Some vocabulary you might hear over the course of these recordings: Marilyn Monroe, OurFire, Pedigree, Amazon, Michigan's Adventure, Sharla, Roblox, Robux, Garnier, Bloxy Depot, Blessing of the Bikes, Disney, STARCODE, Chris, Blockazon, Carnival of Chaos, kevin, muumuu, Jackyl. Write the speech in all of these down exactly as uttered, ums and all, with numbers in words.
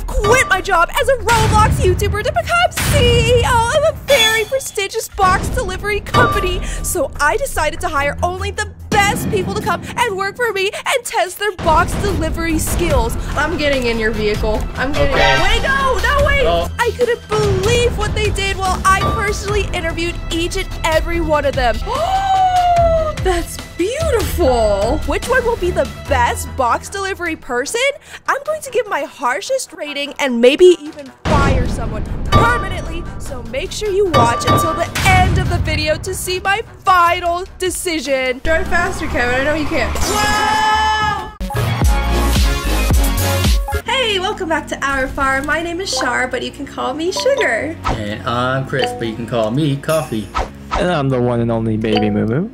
I've quit my job as a Roblox YouTuber to become C E O of a very prestigious box delivery company. So I decided to hire only the best people to come and work for me and test their box delivery skills. I'm getting in your vehicle. I'm getting okay. Wait, no, no, wait. Oh. I couldn't believe what they did while I personally interviewed each and every one of them. That's beautiful. Which one will be the best box delivery person? I'm going to give my harshest rating and maybe even fire someone permanently. So make sure you watch until the end of the video to see my final decision. Drive faster, Kevin. I know you can't. Whoa! Hey, welcome back to OurFire. My name is Shar, but you can call me Sugar. And I'm Chris, but you can call me Coffee. And I'm the one and only Baby Muumuu.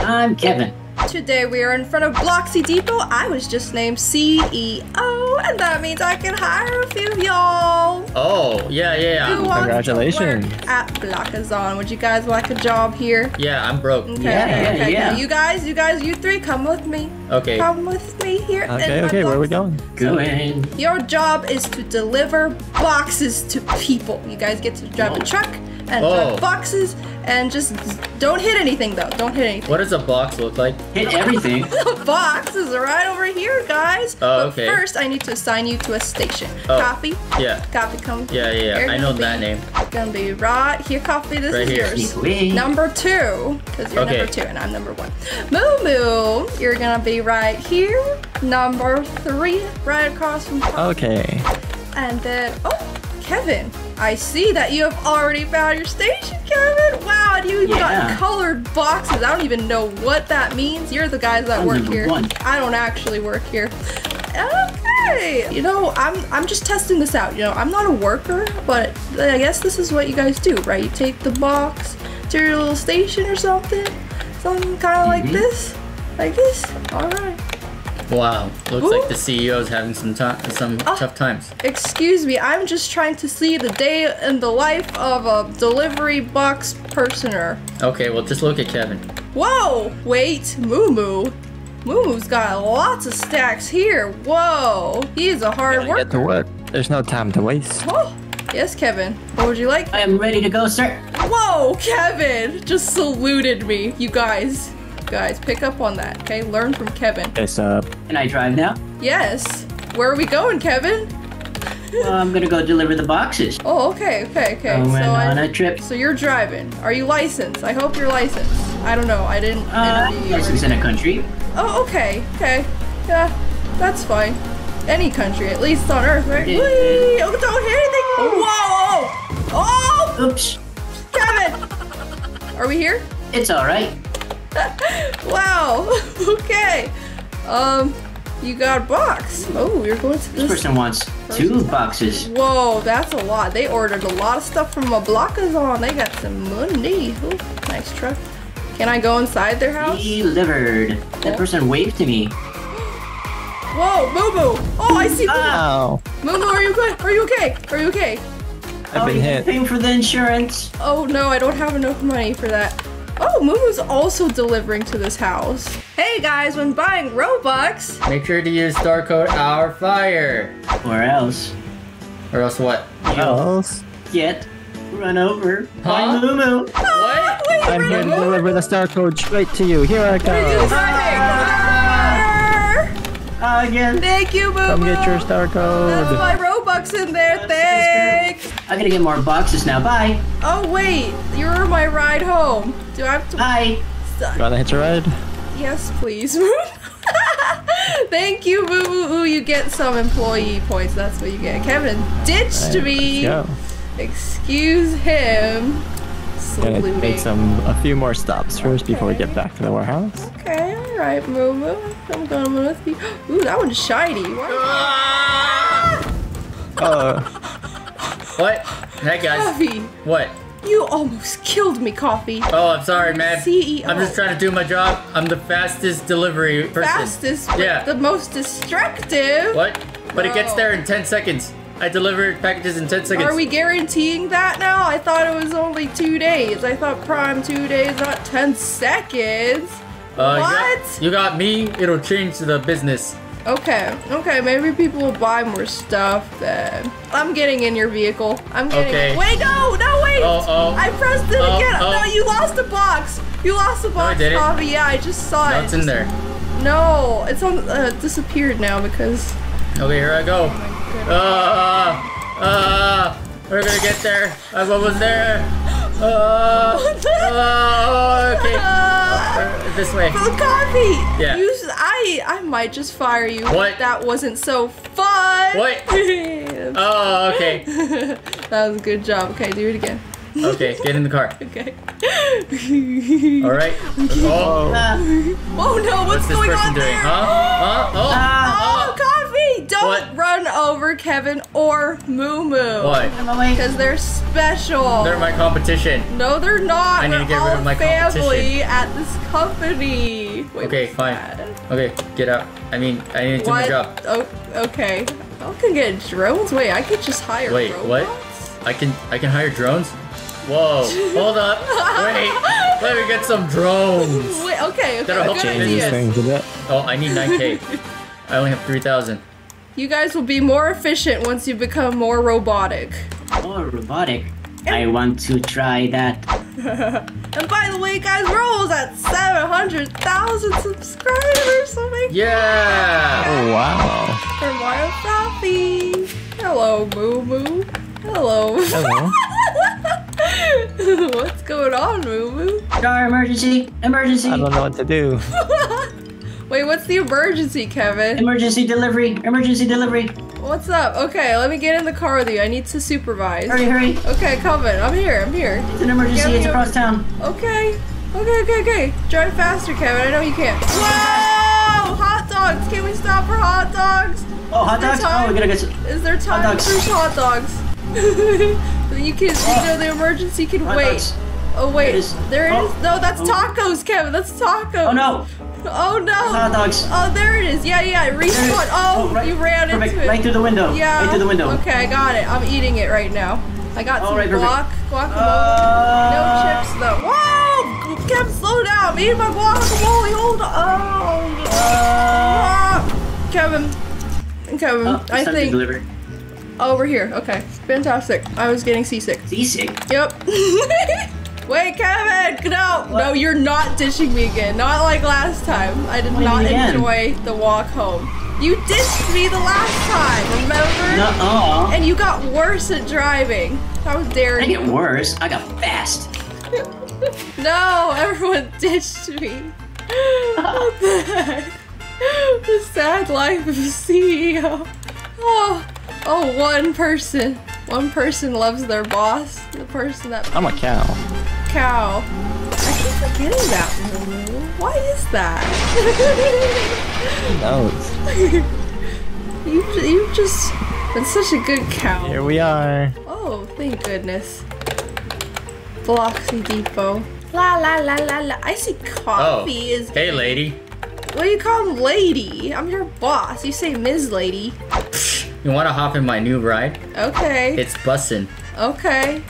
I'm Kevin. Today we are in front of Bloxy Depot. I was just named C E O, and that means I can hire a few of y'all. Oh, yeah, yeah. Who Congratulations. Wants to work at Blockazon? Would you guys like a job here? Yeah, I'm broke. Okay, yeah, okay. Yeah. You guys, you guys, you three, come with me. Okay. Come with me here. Okay, okay, Bloxy. Where are we going? Going. So your job is to deliver boxes to people. You guys get to drive oh. a truck. And oh. boxes, and just don't hit anything though. Don't hit anything. What does a box look like? Hit everything. The box is right over here, guys. Oh, okay. But first, I need to assign you to a station. Oh. Coffee. Yeah. Coffee, come. Yeah, yeah. yeah. I know that name. Gonna be right here, Coffee. This right is here. Yours. Number two, because you're okay. number two and I'm number one. Muumuu, you're gonna be right here. Number three, right across from Coffee. Okay. And then, oh, Kevin. I see that you have already found your station, Kevin. Wow, and you've yeah. got colored boxes. I don't even know what that means. You're the guys that I'm work here. One. I don't actually work here. Okay. You know, I'm I'm just testing this out. You know, I'm not a worker, but I guess this is what you guys do, right? You take the box to your little station or something. Something kind of mm-hmm. like this. Like this. All right. Wow, looks Ooh. like the C E O is having some some oh, tough times. Excuse me, I'm just trying to see the day in the life of a delivery box personer. Okay, well just look at Kevin. Whoa, wait, Muumuu. Muumuu's got lots of stacks here. Whoa, he is a hard worker. Get to work. There's no time to waste. Oh, yes, Kevin. What would you like? I am ready to go, sir. Whoa, Kevin just saluted me. You guys. Guys, pick up on that, okay? Learn from Kevin. Yes, uh... Can I drive now? Yes. Where are we going, Kevin? Well, I'm gonna go deliver the boxes. Oh, okay, okay, okay. Going so on I, a trip. So you're driving. Are you licensed? I hope you're licensed. I don't know. I didn't uh, interview you. Licensed in a country. Oh, okay, okay. Yeah, that's fine. Any country, at least on Earth, right? Whee! Oh, don't hit anything! Oh. Whoa! Oh! Oops. Kevin! Are we here? It's all right. Wow. Okay. Um, you got a box. Oh, you're going to this. This person wants person two boxes. Whoa, that's a lot. They ordered a lot of stuff from a Blockazon. They got some money. Ooh, nice truck. Can I go inside their house? Delivered. That oh. person waved to me. Whoa, Muumuu. Oh, I see. Muumuu. Muumuu, are you good? Are you okay? Are you okay? I've been oh, hit. Paying for the insurance. Oh no, I don't have enough money for that. Oh, Muumuu's also delivering to this house. Hey guys, when buying Robux, make sure to use store code OurFire. Or else. Or else what? Else. Get run over huh? by Muumuu. Oh, what? Wait, I'm here to deliver the star code straight to you. Here I come. Again. Thank you, Muumuu. Come get your star code. That's my Robux in there. That's Thanks. I gotta get more boxes now. Bye. Oh wait, you're my ride home. Do I have to? Bye. You wanna hitch a ride? Yes, please. Thank you, Muumuu. You get some employee points. That's what you get. Kevin ditched right, me. Let's go. Excuse him. Gonna make some a few more stops first okay. before we get back to the warehouse. Okay, all right, Muumuu. I'm going with you. Ooh, that one's shiny. Oh. What? Hey guys. Coffee. What? You almost killed me, Coffee. Oh, I'm sorry, man. C E O. I'm just trying to do my job. I'm the fastest delivery person. Fastest, but yeah. the most destructive. What? But Whoa. it gets there in ten seconds. I delivered packages in ten seconds. Are we guaranteeing that now? I thought it was only two days. I thought prime two days, not ten seconds. Uh, what? You got, you got me. It'll change the business. Okay, okay, maybe people will buy more stuff then. I'm getting in your vehicle. I'm getting- okay. Wait, no, no, wait! Oh, oh. I pressed it oh, again! Oh. No, you lost a box! You lost a box, no, Bobby. Yeah, I just saw no, it. it's just, in there. No, it's on- uh, disappeared now because- Okay, here I go. Oh uh, uh, we're gonna get there. I'm almost there. Uh, uh, okay. Uh, this way. For the coffee. Yeah. You, I, I might just fire you. What? That wasn't so fun. What? Oh, okay. That was a good job. Okay, do it again. Okay, get in the car. Okay. All right. Oh. Uh, oh no! What's, what's going on doing? there? Huh? Huh? Oh. Uh, oh, coffee! Don't what? run over Kevin or Muumuu. Why? Because they're special. They're my competition. No, they're not. I need they're to get rid of my competition. Family at this company. Wait, okay, fine. That? Okay, get out. I mean, I need to do my job. Oh, okay. I can get drones. Wait, I could just hire. Wait, robots? what? I can I can hire drones. Whoa, hold up, wait, let me get some drones. Wait, okay, okay, that'll help me. Oh, I need nine K. I only have three thousand. You guys will be more efficient once you become more robotic. More robotic? And I want to try that. And by the way, guys, we're almost at seven hundred thousand subscribers. So make yeah. Oh, wow. For Mario Coffee. Hello, Muumuu. Hello. Hello. What's going on, Muumuu? Car emergency! Emergency! I don't know what to do. Wait, what's the emergency, Kevin? Emergency delivery! Emergency delivery! What's up? Okay, let me get in the car with you. I need to supervise. Hurry, hurry! Okay, Kevin, I'm here, I'm here. It's an emergency, it's across town. Okay, okay, okay, okay. Drive faster, Kevin, I know you can't. Whoa! Hot dogs! Can we stop for hot dogs? Oh, hot dogs? Oh, we're gonna get some. Is there time for hot dogs? You can, you know, the emergency can hot wait. Dogs. Oh wait, it there it oh. is. No, that's tacos, Kevin. That's tacos. Oh no. Oh no. Hot dogs. Oh, there it is. Yeah, yeah. Respawn. Oh, oh right. you ran perfect. into it. Right through the window. Yeah. Right through the window. Okay, I got it. I'm eating it right now. I got All some right, guac, guacamole. Uh... No chips though. Whoa, Kevin, slow down. Me and my guacamole. Hold on. Oh. Uh... Kevin. Kevin, oh, I think. Delivery. Oh, we're here. Okay. Fantastic. I was getting seasick. Seasick? Yep. Wait, Kevin! No! What? No, you're not ditching me again. Not like last time. I did what not enjoy the walk home. You ditched me the last time, remember? Nuh-uh. And you got worse at driving. How dare you. I didn't get worse. I got fast. No, everyone ditched me. What the heck? The sad life of a C E O. Oh. Oh, one person. One person loves their boss. The person that- I'm a cow. Cow. I keep forgetting that one. Why is that? Who knows? You've, you've just been such a good cow. Here we are. Oh, thank goodness. Bloxy Depot. La la la la la. I see coffee oh. is- Hey, lady. What do you call him, lady? I'm your boss. You say Miz Lady. You want to hop in my new ride? Okay. It's bussin'. Okay.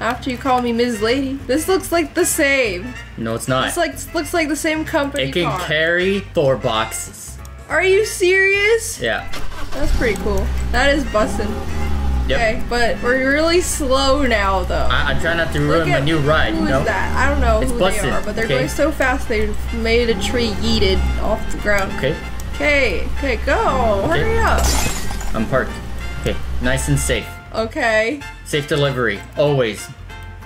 After you call me Miz Lady. This looks like the same. No, it's not. It's like looks like the same company. It can car. carry four boxes. Are you serious? Yeah. That's pretty cool. That is bussin'. Yep. Okay, but we're really slow now, though. I, I'm trying not to ruin my new ride. Who is no? that? I don't know it's who bussin'. they are, but they're okay. going so fast they made a tree yeeted off the ground. Okay. Okay. Okay, go. Okay. Hurry up. I'm parked. Okay, nice and safe. Okay. Safe delivery, always.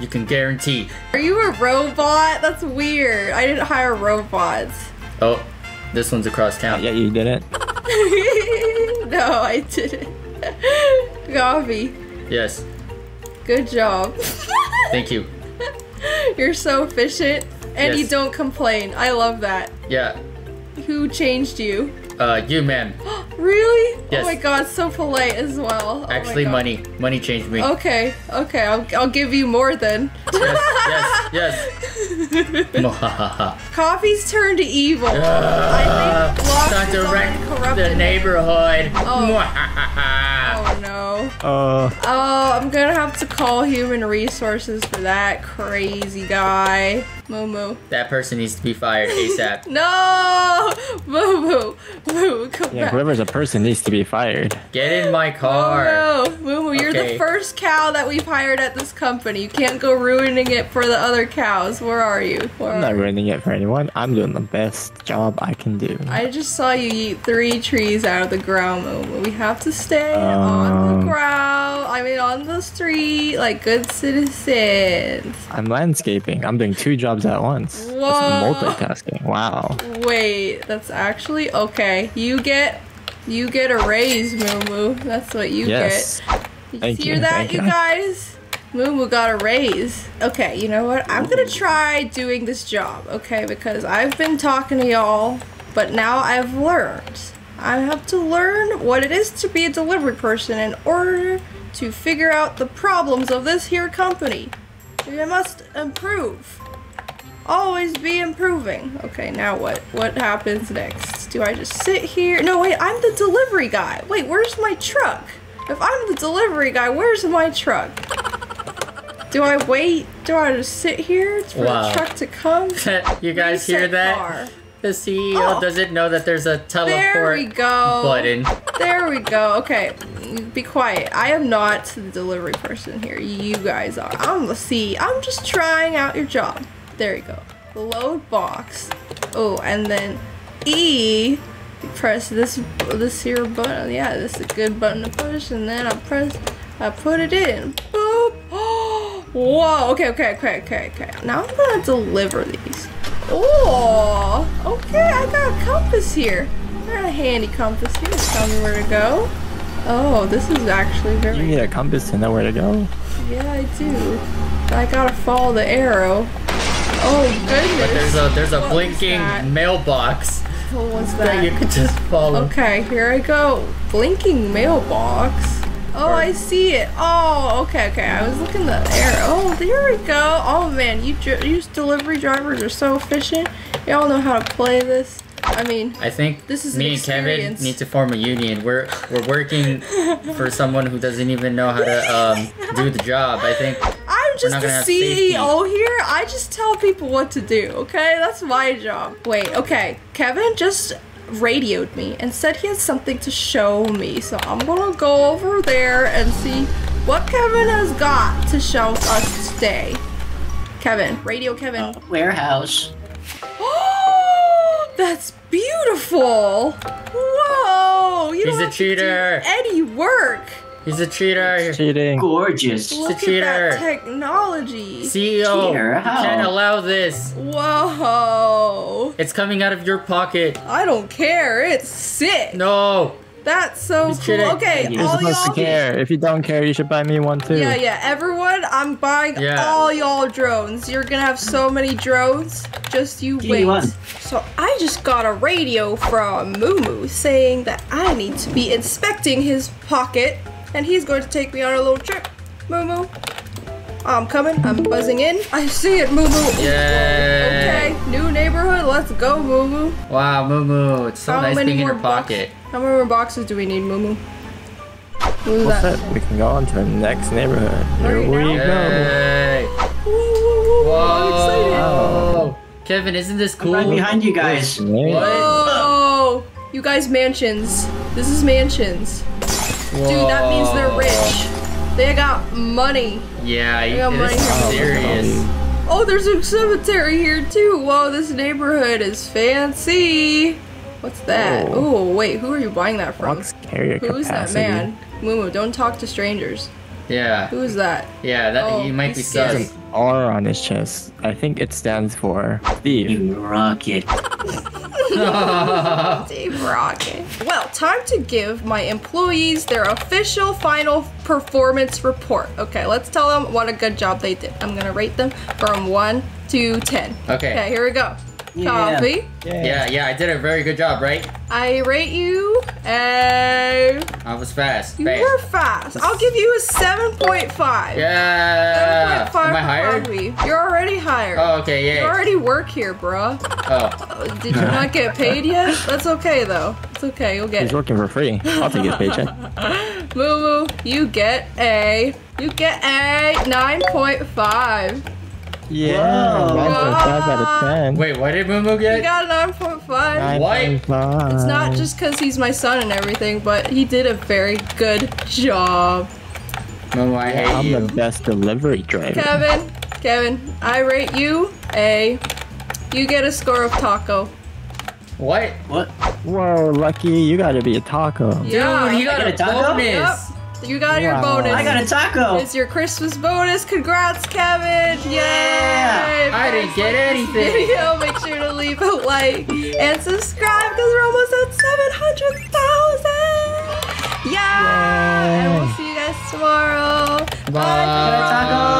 You can guarantee. Are you a robot? That's weird. I didn't hire robots. Oh, this one's across town. Yeah, you didn't. No, I didn't. Coffee. Yes. Good job. Thank you. You're so efficient, and yes. you don't complain. I love that. Yeah. Who changed you? Uh, you, ma'am. Really? Yes. Oh my god, so polite as well. Oh Actually, money. Money changed me. Okay, okay, I'll, I'll give you more then. Yes, yes, yes. Coffee's turned to evil. Uh, I think Bloxy is already corrupted the neighborhood. Oh. Oh no. Uh, oh, I'm gonna have to call human resources for that crazy guy. Muumuu. That person needs to be fired ASAP. No! Muumuu. Muumuu, come yeah, back. Whoever's a person needs to be fired. Get in my car. Muumuu, Muumuu, you're okay. The first cow that we've hired at this company. You can't go ruining it for the other cows. Where are you? Where I'm are not ruining you? it for anyone. I'm doing the best job I can do. I just saw you eat three trees out of the ground, Muumuu. We have to stay um, on the ground. I mean, on the street, like good citizens. I'm landscaping. I'm doing two jobs at once. Whoa. That's multitasking. Wow. Wait, that's actually okay. You get you get a raise, Muumuu. That's what you yes. get. You Thank hear you. that Thank you guys? Muumuu got a raise. Okay, you know what? I'm gonna try doing this job, okay, because I've been talking to y'all, but now I've learned. I have to learn what it is to be a delivery person in order to figure out the problems of this here company. We must improve. Always be improving. Okay, now what? What happens next? Do I just sit here? No, wait, I'm the delivery guy. Wait, where's my truck? If I'm the delivery guy, where's my truck? Do I wait? Do I just sit here for wow. the truck to come? You guys hear that? Car. The C E O oh. doesn't know that there's a teleport there we go. button. There we go. Okay, be quiet. I am not the delivery person here. You guys are. I'm the C E O. I'm just trying out your job. There you go. Load box. Oh, and then E. Press this this here button. Yeah, this is a good button to push. And then I press. I put it in. Boop. Oh. Whoa. Okay. Okay. Okay. Okay. Okay. Now I'm gonna deliver these. Oh. Okay. I got a compass here. I got a handy compass here. Tell me where to go. Oh, this is actually very. You need a compass to know where to go. Yeah, I do. I gotta follow the arrow. Oh goodness! But there's a there's a what blinking mailbox. What was that? That you could just follow. Okay, here I go. Blinking mailbox. Oh, I see it. Oh, okay, okay. I was looking at the arrow. Oh, there we go. Oh man, you you delivery drivers are so efficient. Y'all know how to play this. I mean, I think this is me an and Kevin need to form a union. We're we're working for someone who doesn't even know how to um, do the job. I think. I'm just the C E O here. I just tell people what to do, okay? That's my job. Wait, okay. Kevin just radioed me and said he has something to show me. So I'm gonna go over there and see what Kevin has got to show us today. Kevin, radio Kevin. Uh, warehouse. Oh, that's beautiful. Whoa, you He's don't a have cheater. to do any work. He's a cheater. It's cheating. Gorgeous. Look He's a cheater. At that technology. C E O, cheater. You can't allow this. Whoa. It's coming out of your pocket. I don't care. It's sick. No. That's so He's cool. Cheating. Okay, You're all supposed y'all. to care. If you don't care, you should buy me one too. Yeah, yeah. Everyone, I'm buying yeah. all y'all drones. You're gonna have so many drones. Just you G one. wait. So I just got a radio from Muumuu saying that I need to be inspecting his pocket. And he's going to take me on a little trip. Muumuu. I'm coming. I'm buzzing in. I see it, Muumuu. Yay. Okay, new neighborhood. Let's go, Muumuu. Wow, Muumuu. It's so How nice being in your pocket. Box How many more boxes do we need, Muumuu? Who's What's that? that? We can go on to the next neighborhood. Here we go. Yay. Woo, woo, woo. I'm excited. Wow. Kevin, isn't this cool? I'm right behind you guys. What? Whoa. You guys, mansions. This is mansions. Whoa. Dude, that means they're rich. They got money. Yeah, they got money. Serious. Oh, there's a cemetery here too. Whoa, this neighborhood is fancy. What's that? Oh, wait, who are you buying that from? Who's that man? Muumuu, don't talk to strangers. Yeah. Who is that? Yeah, that oh, he might be sus. R on his chest. I think it stands for Steve Rocket. Steve Rocket. Well, time to give my employees their official final performance report. Okay, let's tell them what a good job they did. I'm gonna rate them from one to ten. Okay. Okay, here we go. Yeah. Coffee. Yeah. yeah, yeah, I did a very good job, right? I rate you a... I was fast. You fast. were fast. I'll give you a seven point five. Yeah. seven point five for Am I hired? Coffee. You're already hired. Oh, okay, yeah. You already work here, bruh. Oh. Did you not get paid yet? That's okay, though. It's okay, you'll get He's it. He's working for free. I'll take his paycheck. Muumuu, you get a, you get a nine point five. Yeah, nine point five out of ten. Wait, what did Muumuu get? He got a nine point five. What? It's not just because he's my son and everything, but he did a very good job. Muumuu, I hate I'm you. I'm the best delivery driver. Kevin, Kevin, I rate you a, you get a score of taco. What? What? Whoa, Lucky, you gotta be a taco. Yeah, Dude, you got, got a taco? Bonus. Yep. You got wow. your bonus. I got a taco. It's your Christmas bonus. Congrats, Kevin. Yay. Yeah. I didn't get anything. Video. Make sure to leave a like and subscribe because we're almost at seven hundred thousand. Yeah. yeah. And we'll see you guys tomorrow. Bye. Bye. Bye. Taco.